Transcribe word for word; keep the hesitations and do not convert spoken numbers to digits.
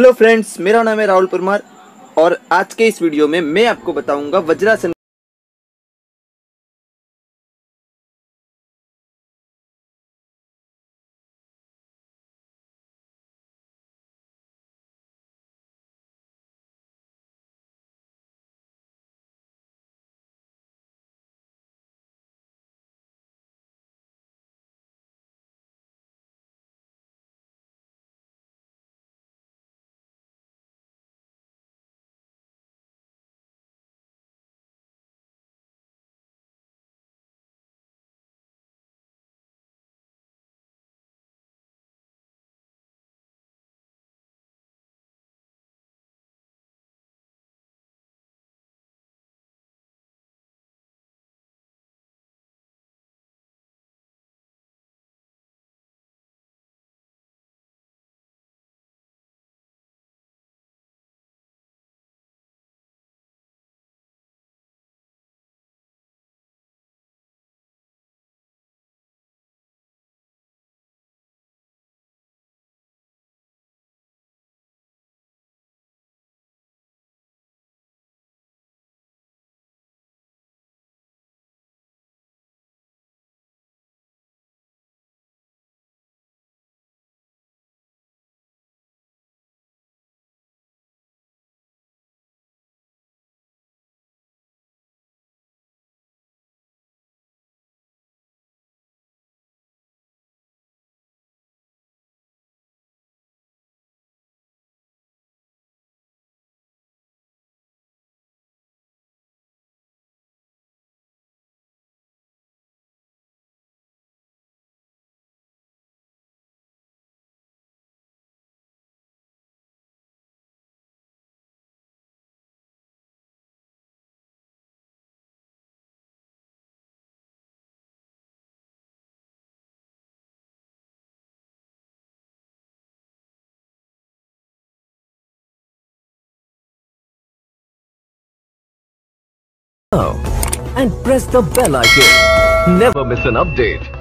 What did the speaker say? Hello friends, मेरा नाम है राहुल परमार और आज के इस वीडियो में मैं आपको बताऊंगा vajrasana. And press the bell icon. Never miss an update.